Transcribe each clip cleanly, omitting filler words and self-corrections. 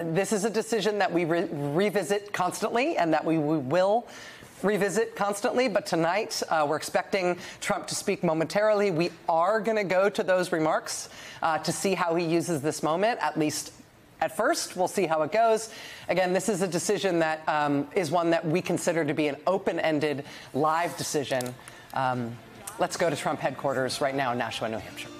This is a decision that we revisit constantly and that we will revisit constantly. But tonight, we're expecting Trump to speak momentarily. We are going to go to those remarks to see how he uses this moment, at least at first. We'll see how it goes. Again, this is a decision that is one that we consider to be an open-ended, live decision. Let's go to Trump headquarters right now in Nashua, New Hampshire.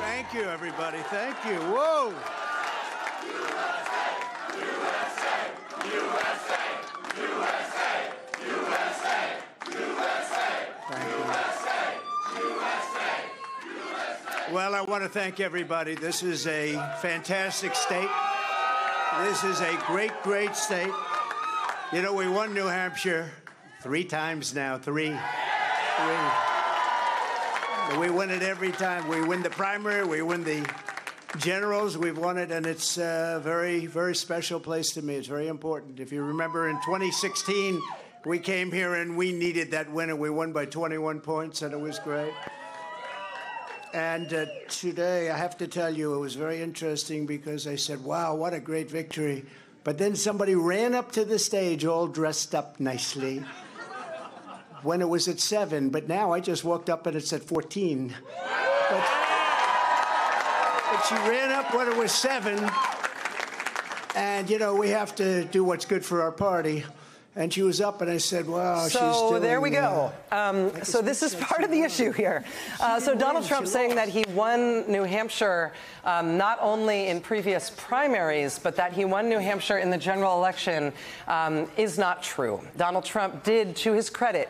Thank you, everybody. Thank you. Whoa. USA, USA, USA, USA, USA, USA, USA. Well, I want to thank everybody. This is a fantastic state. This is a great, great state. You know, we won New Hampshire 3 times now. 3. We win it every time. We win the primary. We win the generals. We've won it, and it's a very, very special place to me. It's very important. If you remember, in 2016, we came here, and we needed that win, and we won by 21 points, and it was great. And today, I have to tell you, it was very interesting because I said, wow, what a great victory. But then somebody ran up to the stage all dressed up nicely. When it was at 7, but now I just walked up and it's at 14. But she ran up when it was 7. And, you know, we have to do what's good for our party. And she was up, and I said, wow, she's doing... So there we go. So this is part of the issue here. So Donald Trump saying that he won New Hampshire not only in previous primaries, but that he won New Hampshire in the general election is not true. Donald Trump did, to his credit,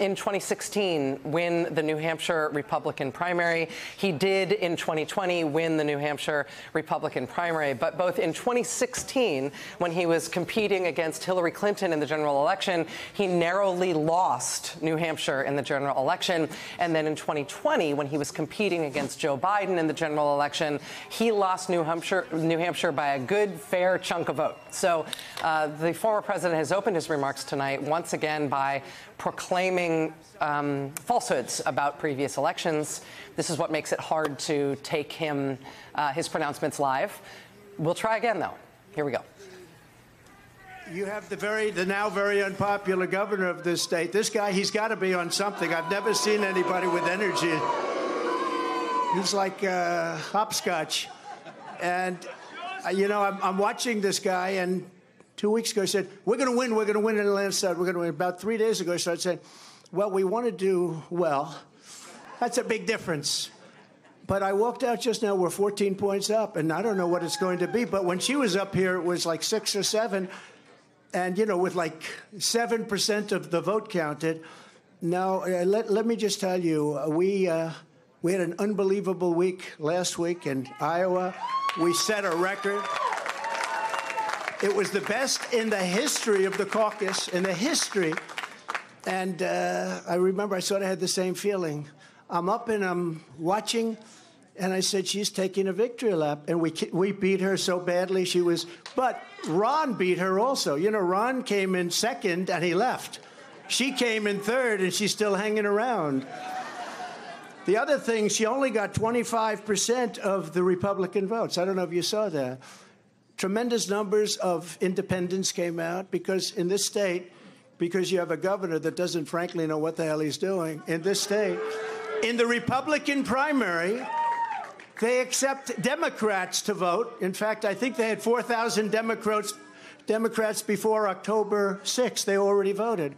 in 2016 win the New Hampshire Republican primary. He did, in 2020, win the New Hampshire Republican primary. But both in 2016, when he was competing against Hillary Clinton in the general election, he narrowly lost New Hampshire in the general election. And then in 2020, when he was competing against Joe Biden in the general election, he lost New Hampshire by a good, fair chunk of vote. So the former president has opened his remarks tonight once again by proclaiming falsehoods about previous elections. This is what makes it hard to take him, his pronouncements live. We'll try again, though. Here we go. You have the now very unpopular governor of this state. This guy, he's got to be on something. I've never seen anybody with energy. He's like hopscotch. And, you know, I'm watching this guy, and 2 weeks ago he said, we're going to win in the landslide, we're going to win. About 3 days ago he started saying, well, we want to do well. That's a big difference. But I walked out just now, we're 14 points up, and I don't know what it's going to be. But when she was up here, it was like 6 or 7. And, you know, with like 7% of the vote counted. Now, let me just tell you, we had an unbelievable week last week in Iowa. We set a record. It was the best in the history of the caucus, in the history. And I remember I sort of had the same feeling. I'm up and I'm watching. And I said, she's taking a victory lap. And we beat her so badly. She was, but Ron beat her also. You know, Ron came in second and he left. She came in third and she's still hanging around. The other thing, she only got 25% of the Republican votes. I don't know if you saw that. Tremendous numbers of independents came out because in this state, because you have a governor that doesn't frankly know what the hell he's doing in this state, in the Republican primary, they accept Democrats to vote. In fact, I think they had 4,000 Democrats before October 6th. They already voted.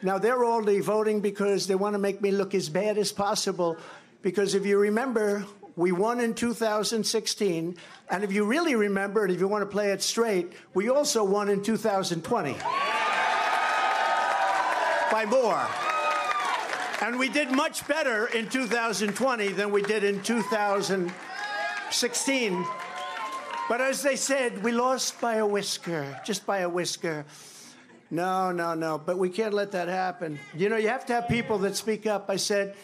Now, they're only voting because they want to make me look as bad as possible. Because if you remember, we won in 2016. And if you really remember, and if you want to play it straight, we also won in 2020. By more. And we did much better in 2020 than we did in 2016. But as they said, we lost by a whisker, just by a whisker. No, no, no, but we can't let that happen. You know, you have to have people that speak up. I said,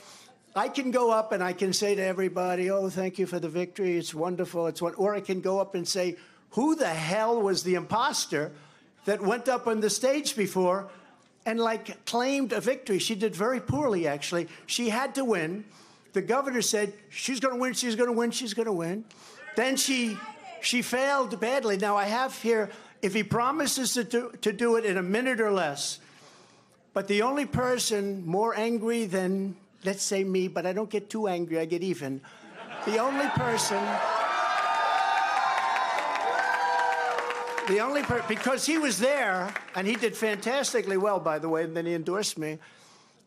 I can go up and I can say to everybody, oh, thank you for the victory, it's wonderful, it's wonderful. Or I can go up and say, who the hell was the imposter that went up on the stage before and like claimed a victory. She did very poorly, actually. She had to win. The governor said, she's going to win, she's going to win, she's going to win. Then she failed badly. Now, I have here, if he promises to do it in a minute or less, but the only person more angry than, let's say me, but I don't get too angry, I get even. The only person, because he was there, and he did fantastically well, by the way, and then he endorsed me.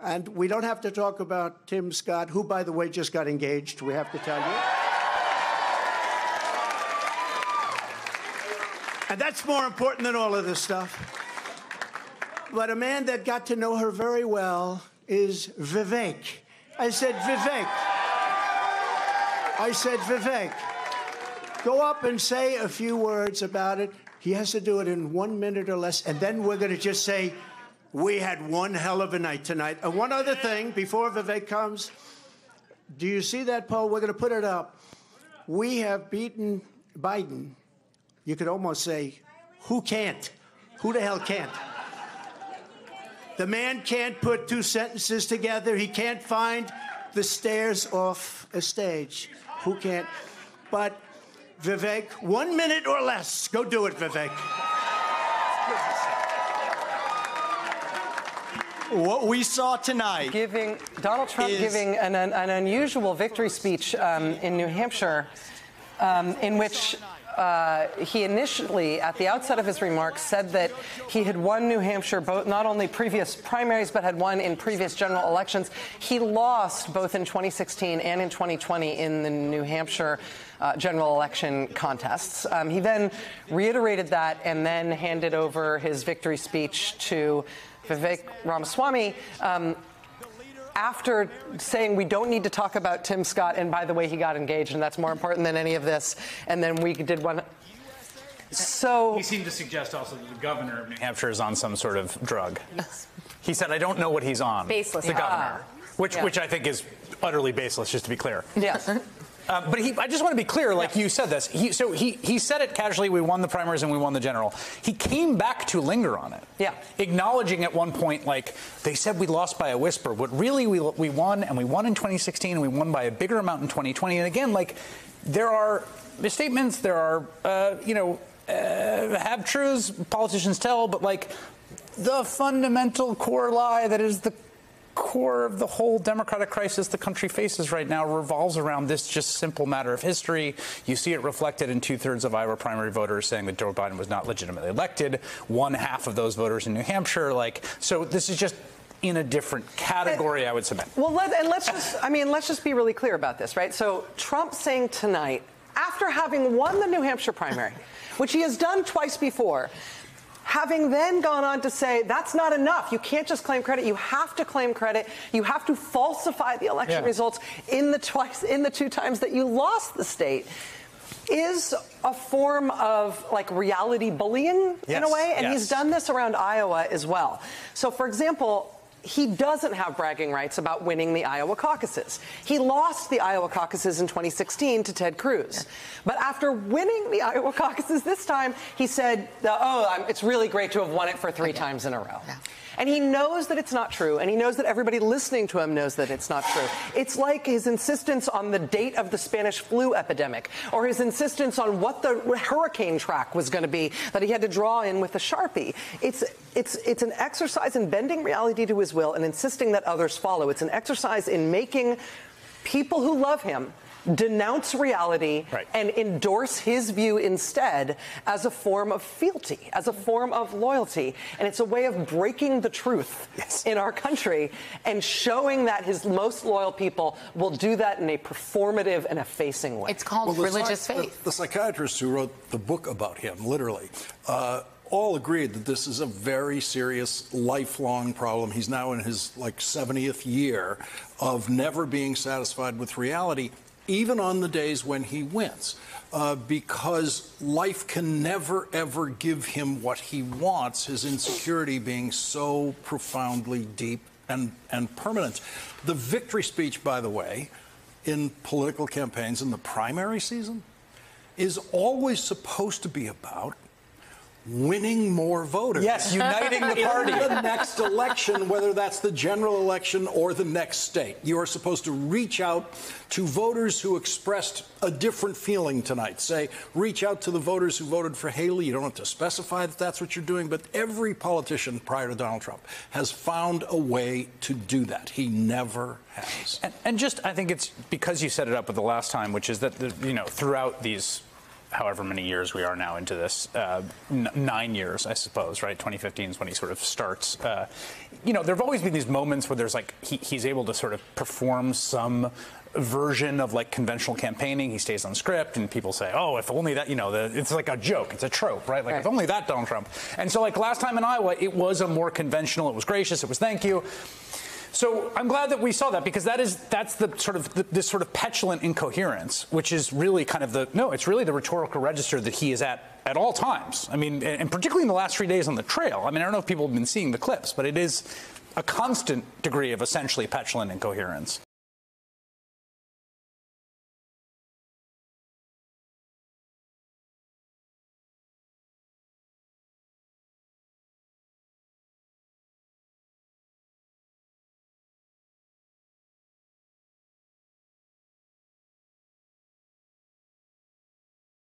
And we don't have to talk about Tim Scott, who, by the way, just got engaged, we have to tell you. And that's more important than all of this stuff. But a man that got to know her very well is Vivek. I said, Vivek. I said, Vivek, go up and say a few words about it. He has to do it in 1 minute or less, and then we're going to just say, we had one hell of a night tonight. And one other thing, before Vivek comes, do you see that poll? We're going to put it up. We have beaten Biden. You could almost say, who can't? Who the hell can't? The man can't put two sentences together. He can't find the stairs off a stage. Who can't? But Vivek, 1 minute or less. Go do it, Vivek. What we saw tonight. Donald Trump giving an unusual victory speech in New Hampshire, in which he initially, at the outset of his remarks, said that he had won New Hampshire, both not only previous primaries, but had won in previous general elections. He lost both in 2016 and in 2020 in the New Hampshire general election contests. He then reiterated that and then handed over his victory speech to Vivek Ramaswamy, after saying, we don't need to talk about Tim Scott, and by the way, he got engaged, and that's more important than any of this, and then we did one. So he seemed to suggest also that the governor of New Hampshire is on some sort of drug. He said, I don't know what he's on, baseless. The governor, which I think is utterly baseless, just to be clear. Yes. But I just want to be clear, like you said this. So he said it casually, we won the primaries and we won the general. He came back to linger on it. Yeah. Acknowledging at one point, like, they said we lost by a whisper. What really we won, and we won in 2016, and we won by a bigger amount in 2020. And again, like, there are misstatements, there are, have truths, politicians tell, but, like, the fundamental core lie that is the core of the whole democratic crisis the country faces right now revolves around this just simple matter of history. You see it reflected in 2/3 of Iowa primary voters saying that Joe Biden was not legitimately elected, 1/2 of those voters in New Hampshire. Like, so this is just in a different category, I would submit. Well, let's just be really clear about this, right? So Trump saying tonight, after having won the New Hampshire primary, which he has done twice before, having then gone on to say, that's not enough. You can't just claim credit. You have to claim credit. You have to falsify the election results in the two times that you lost the state, is a form of, like, reality bullying in a way. And he's done this around Iowa as well. So, for example, he doesn't have bragging rights about winning the Iowa caucuses. He lost the Iowa caucuses in 2016 to Ted Cruz. But after winning the Iowa caucuses this time, he said, oh, it's really great to have won it for three times in a row. Yeah. And he knows that it's not true, and he knows that everybody listening to him knows that it's not true. It's like his insistence on the date of the Spanish flu epidemic, or his insistence on what the hurricane track was going to be that he had to draw in with a Sharpie. It's an exercise in bending reality to his will and insisting that others follow. It's an exercise in making people who love him denounce reality and endorse his view instead, as a form of fealty, as a form of loyalty. And it's a way of breaking the truth in our country and showing that his most loyal people will do that in a performative and effacing way. It's called religious faith. The psychiatrists who wrote the book about him, literally, all agreed that this is a very serious, lifelong problem. He's now in his, like, 70th year of never being satisfied with reality, even on the days when he wins, because life can never, ever give him what he wants, his insecurity being so profoundly deep and permanent. The victory speech, by the way, in political campaigns in the primary season is always supposed to be about winning more voters. Yes, uniting the party. In the next election, whether that's the general election or the next state. You are supposed to reach out to voters who expressed a different feeling tonight. Say, reach out to the voters who voted for Haley. You don't have to specify that that's what you're doing, but every politician prior to Donald Trump has found a way to do that. He never has. And just, I think it's because you set it up with the last time, which is that, you know, throughout these however many years we are now into this, 9 years, I suppose, right? 2015 is when he sort of starts. You know, there have always been these moments where there's, like, he's able to sort of perform some version of, like, conventional campaigning. He stays on script, and people say, oh, if only that, you know, it's like a joke. It's a trope, right? Like, right. If only that Donald Trump. And so, like, last time in Iowa, it was a more conventional, it was gracious, it was thank you. So I'm glad that we saw that, because that's the sort of this sort of petulant incoherence, which is really kind of the it's really the rhetorical register that he is at all times. I mean, and particularly in the last 3 days on the trail. I mean, I don't know if people have been seeing the clips, but it is a constant degree of essentially petulant incoherence.